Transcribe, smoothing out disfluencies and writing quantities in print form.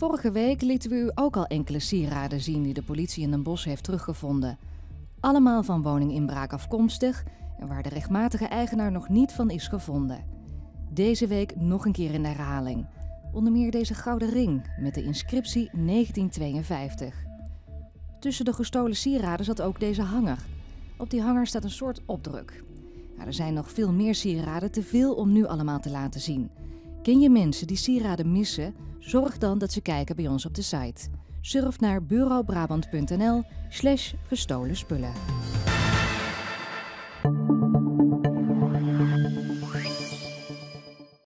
Vorige week lieten we u ook al enkele sieraden zien die de politie in Den Bosch heeft teruggevonden. Allemaal van woninginbraak afkomstig en waar de rechtmatige eigenaar nog niet van is gevonden. Deze week nog een keer in de herhaling. Onder meer deze gouden ring met de inscriptie 1952. Tussen de gestolen sieraden zat ook deze hanger. Op die hanger staat een soort opdruk. Maar er zijn nog veel meer sieraden te veel om nu allemaal te laten zien. Ken je mensen die sieraden missen? Zorg dan dat ze kijken bij ons op de site. Surf naar bureaubrabant.nl/gestolen spullen.